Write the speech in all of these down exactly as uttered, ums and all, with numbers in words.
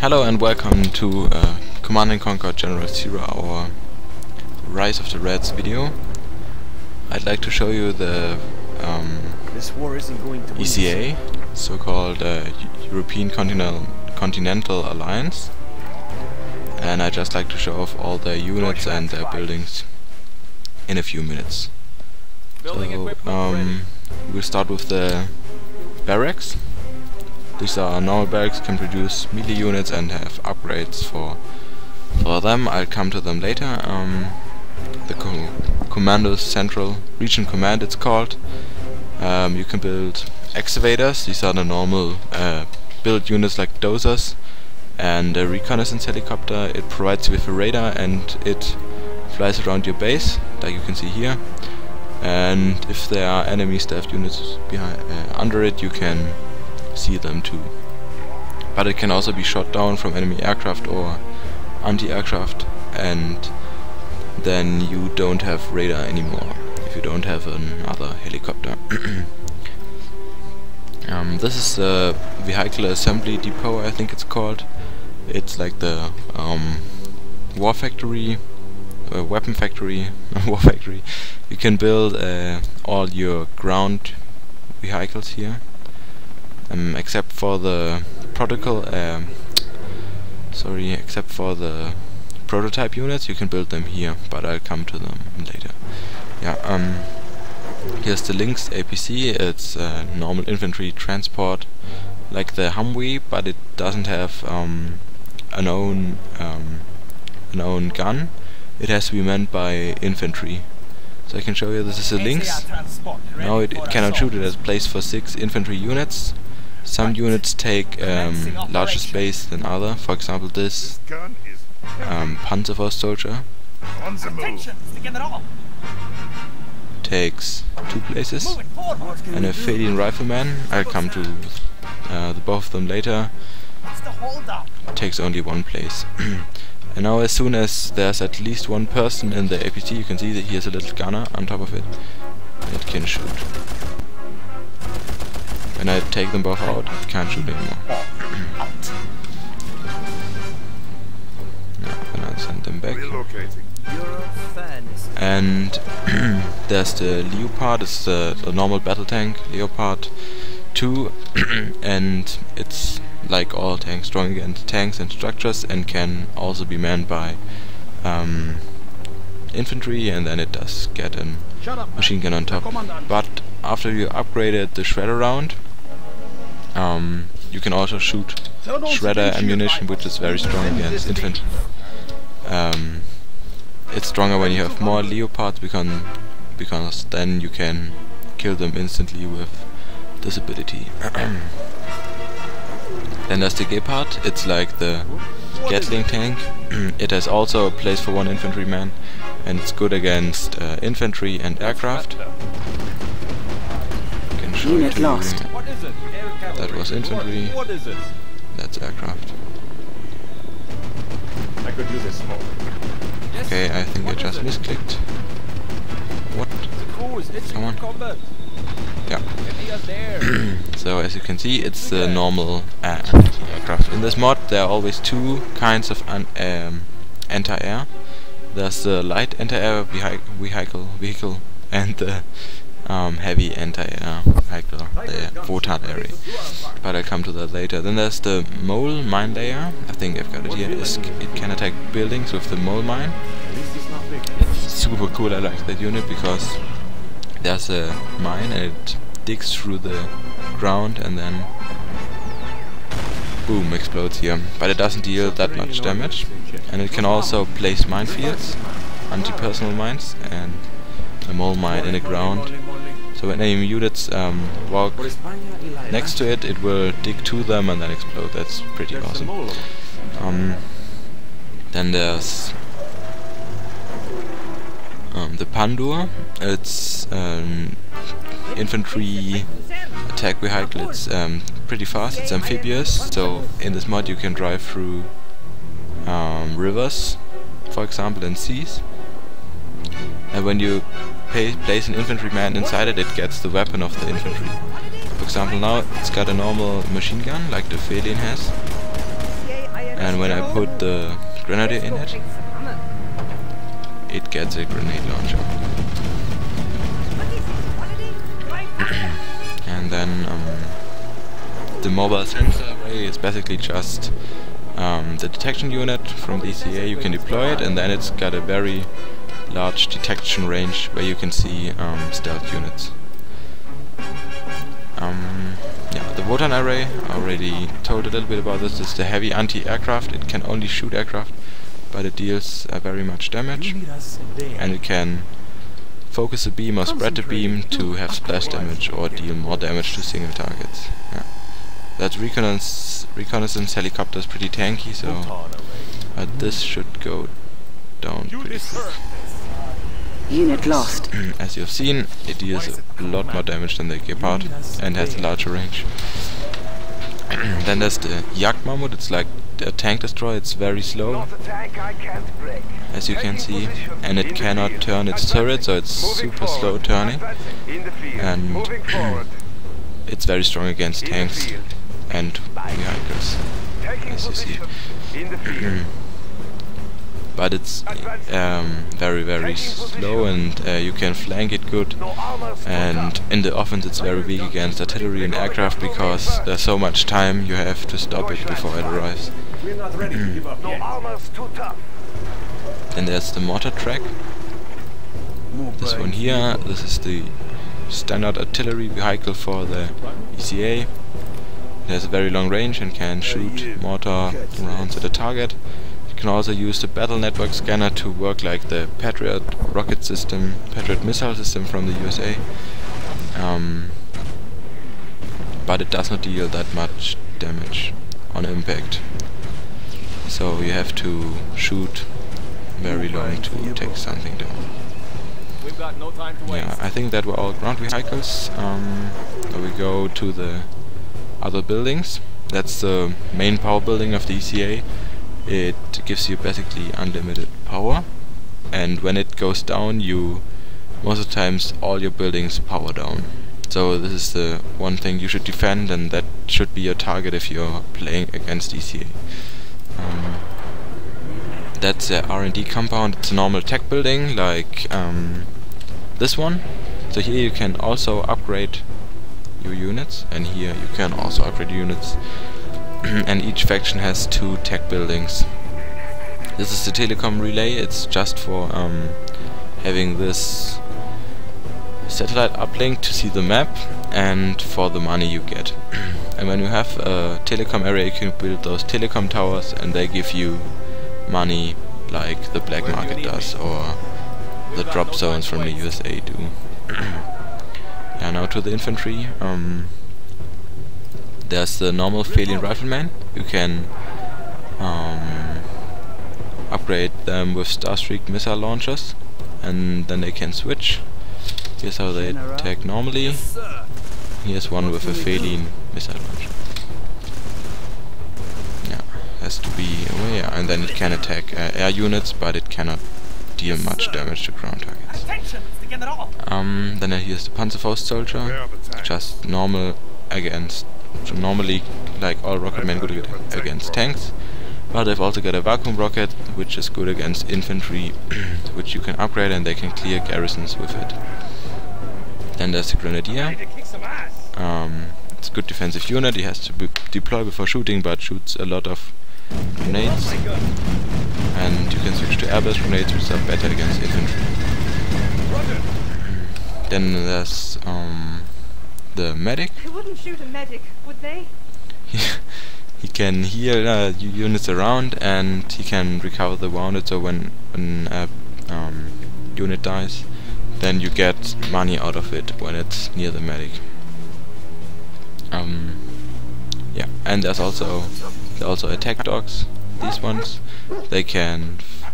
Hello and welcome to uh, Command and Conquer General Zero, our Rise of the Reds video. I'd like to show you the um, this war isn't going to E C A, so-called uh, European Continental, Continental Alliance, and I'd just like to show off all the units and their buildings in a few minutes. So, um, we'll start with the barracks. These are normal barracks, can produce melee units and have upgrades for for them. I'll come to them later. Um, the co Commando Central Region Command, it's called. Um, you can build excavators. These are the normal uh, build units like dozers and a reconnaissance helicopter. It provides you with a radar and it flies around your base, like you can see here. And if there are enemy staffed units behind uh, under it, you can see them too. But it can also be shot down from enemy aircraft or anti-aircraft, and then you don't have radar anymore if you don't have another helicopter. um, this is the vehicular assembly depot, I think it's called. It's like the um, war factory, uh, weapon factory, war factory. You can build uh, all your ground vehicles here. Um, except for the protocol, um, sorry, except for the prototype units, you can build them here. But I'll come to them later. Yeah. Um. Here's the Lynx A P C. It's uh, normal infantry transport, like the Humvee, but it doesn't have um, an own um, an own gun. It has to be manned by infantry. So I can show you. This is a Lynx. Now it, it cannot shoot. It has place for six infantry units. Some units take um, larger space than other. For example, this um, Panzerfaust soldier takes two places, and a Fedian rifleman. I'll come to uh, the both of them later. Takes only one place. And now, as soon as there's at least one person in the A P C, you can see that here's a little gunner on top of it. It can shoot. And I take them both out, can't shoot anymore. Yeah, and I send them back. And there's the Leopard, it's the, the normal battle tank, Leopard two, and it's like all tanks, strong against tanks and structures, and can also be manned by um, infantry, and then it does get a machine gun on top. But after you upgraded the Shredder round, Um, you can also shoot Shredder ammunition, which is very strong against infantry. Um, it's stronger when you have more Leopards, because, because then you can kill them instantly with this ability. Then there's the Gepard. It's like the Gatling tank. It has also a place for one infantryman, and it's good against uh, infantry and aircraft. Can shoot two. What is it? That was infantry. What, what is it? That's aircraft. I could do this smoke. Yes. Okay, I think what I just misclicked. What? Cruise, Come on. Combat. Yeah. So as you can see, it's the okay. normal uh, anti-aircraft. In this mod, there are always two kinds of an, um, anti-air. There's the light anti-air vehicle, vehicle, and the Um, heavy anti-air vehicle, the VOTAN area. But I'll come to that later. Then there's the mole mine layer. I think I've got it here. It's, it can attack buildings with the mole mine. It's super cool. I like that unit because there's a mine and it digs through the ground and then boom, explodes here. But it doesn't deal that much damage. And it can also place minefields, anti-personal mines, and a mole mine in the ground. So when enemy units um, walk next to it, it will dig to them and then explode. That's pretty awesome. Um, then there's um, the Pandur. It's an um, infantry attack vehicle. It's um, pretty fast. It's amphibious. So in this mod you can drive through um, rivers, for example, and seas. And when you pay, place an infantryman inside it, it gets the weapon of the infantry. For example, now it's got a normal machine gun, like the Felin has, and when I put the Grenadier in it, it gets a grenade launcher. And then um, the mobile sensor array is basically just um, the detection unit from the A C A. You can deploy it, and then it's got a very large detection range where you can see um, stealth units. Um, yeah, the VOTAN array, I already told a little bit about this. It's the heavy anti-aircraft. It can only shoot aircraft, but it deals uh, very much damage, and it can focus a beam or spread the beam to have splash damage or deal more damage to single targets. Yeah. That reconnaissance, reconnaissance helicopter is pretty tanky, so uh, this should go down pretty quick. Unit lost. As you have seen, it deals a lot more damage than the Gepard and has a larger range. Then there's the Yak Mammut. It's like a tank destroyer. It's very slow, as you can see, and it cannot turn its turret, so it's super slow turning, and it's very strong against tanks and vehicles, as you see. But it's um, very very slow, and uh, you can flank it good, and in the offense it's very weak against artillery and aircraft because there's so much time you have to stop it before it arrives. Then there's the mortar track. This one here, this is the standard artillery vehicle for the E C A. It has a very long range and can shoot mortar rounds at a target. You can also use the battle network scanner to work like the Patriot rocket system, Patriot missile system from the U S A, um, but it does not deal that much damage on impact, so you have to shoot very long to take something down. We've got no time to waste. Yeah, I think that were all ground vehicles. Um, so we go to the other buildings. That's the main power building of the E C A. It gives you basically unlimited power, and when it goes down, you most of the times all your buildings power down. So this is the one thing you should defend, and that should be your target if you're playing against E C A. Um, that's the R and D compound. It's a normal tech building like um, this one. So here you can also upgrade your units, and here you can also upgrade units. And each faction has two tech buildings. This is the telecom relay. It's just for um, having this satellite uplink to see the map and for the money you get. And when you have a telecom area, you can build those telecom towers, and they give you money like the black market does or the drop zones from the U S A do. Yeah, now to the infantry. Um, There's the normal Felian Rifleman. You can um, upgrade them with Starstreak missile launchers, and then they can switch. Here's how they attack normally. Here's one with a Felian missile launcher. Yeah, has to be aware, and then it can attack uh, air units, but it cannot deal much damage to ground targets. Um, then here's the Panzerfaust soldier, just normal against. So normally, like all rocketmen, good against tanks, but they've also got a vacuum rocket, which is good against infantry, which you can upgrade, and they can clear garrisons with it. Then there's the Grenadier. Um, it's a good defensive unit. He has to be deploy before shooting, but shoots a lot of grenades, and you can switch to airburst grenades, which are better against infantry. Then there's um, the medic. They wouldn't shoot a medic, would they? He can heal uh, units around, and he can recover the wounded, so when an uh, um, unit dies, then you get money out of it when it's near the medic. Um, yeah, and there's also also attack dogs. These ones, they can f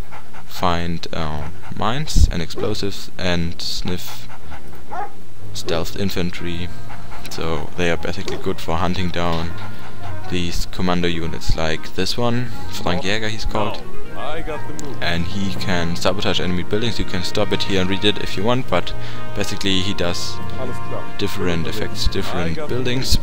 find uh, mines and explosives and sniff stealth infantry. So they are basically good for hunting down these commando units, like this one, Frank Jäger he's called. and he can sabotage enemy buildings. You can stop it here and read it if you want, but basically he does different effects, different buildings,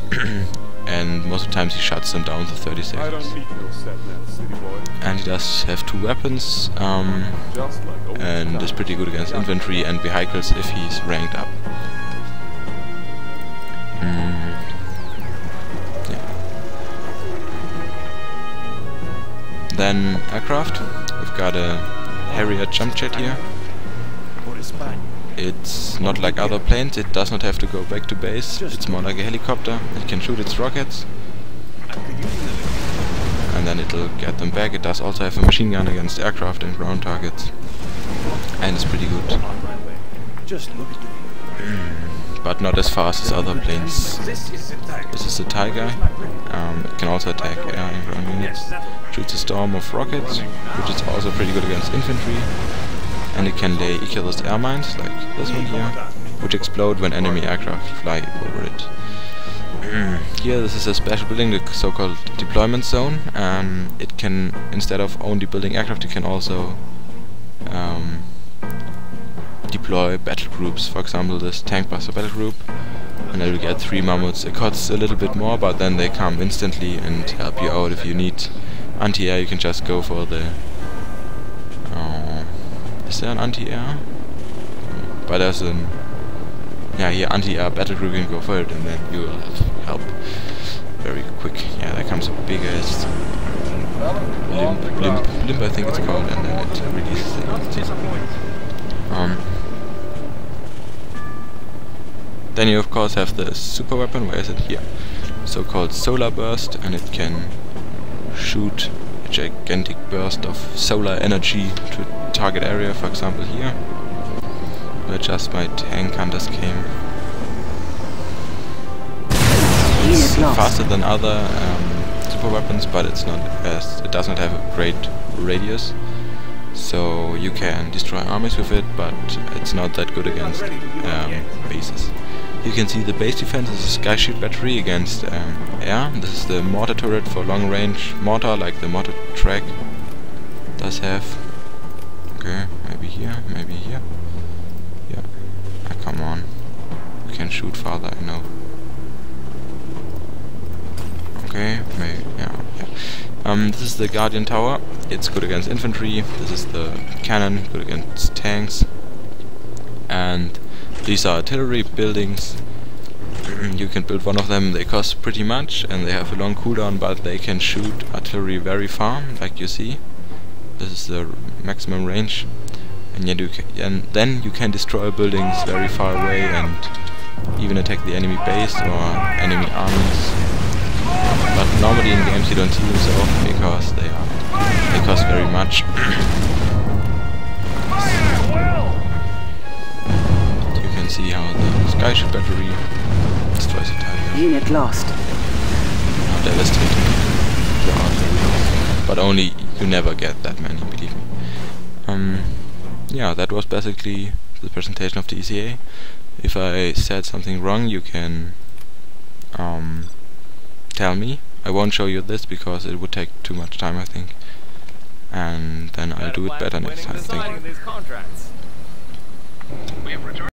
and most of the times he shuts them down for thirty seconds. I don't need no set net, city boy. And he does have two weapons, um, like and is pretty good against infantry and vehicles if he's ranked up. Mm. Yeah. Then aircraft. We've got a Harrier jump jet here. It's not like other planes, it does not have to go back to base, it's more like a helicopter. It can shoot its rockets and then it'll get them back. It does also have a machine gun against aircraft and ground targets, and it's pretty good. Mm, but not as fast as other planes. This is the Tiger. Um, it can also attack air and ground units. Shoots a storm of rockets, which is also pretty good against infantry. And it can lay Icarus air mines, like this one here, which explode when enemy aircraft fly over it. Here, this is a special building, the so-called Deployment Zone. Um, it can, instead of only building aircraft, it can also um, deploy battle groups. For example, this tank buster battle group, and then you get three mammoths. It costs a little bit more, but then they come instantly and help you out. If you need anti-air, you can just go for the... Uh, Is there an anti-air? But there's an... Yeah, here, anti-air battle group, can go for it, and then you will have help very quick. Yeah, there comes a biggest limp, limp, limp, I think it's called, and then it releases it. Um, then you, of course, have the super weapon. Where is it? Here. So-called Solar Burst, and it can shoot a gigantic burst of solar energy to target area, for example here, where just my tank hunters came. It's faster than other um, super weapons, but it's not as it does not have a great radius, so you can destroy armies with it, but it's not that good against um, bases. You can see the base defense is a Skyship battery against um, air. This is the mortar turret for long range mortar, like the mortar track does have. Okay, maybe here, maybe here. Yeah. Ah, come on. We can shoot farther, I know. Okay, maybe, yeah, yeah. Um, this is the Guardian Tower. It's good against infantry. This is the cannon, good against tanks. And these are artillery buildings. You can build one of them. They cost pretty much, and they have a long cooldown, but they can shoot artillery very far, like you see. This is the maximum range, and, yet you ca and then you can destroy buildings very far away and even attack the enemy base or enemy armies. But normally in games you don't see them so often because they are they cost very much. You can see how the Skyship battery destroys the Tiger. Unit lost. How devastating! But only. You never get that many, believe me. Um, yeah, that was basically the presentation of the E C A. If I said something wrong, you can um, tell me. I won't show you this because it would take too much time, I think. And then I'll do it better next time. Thank you.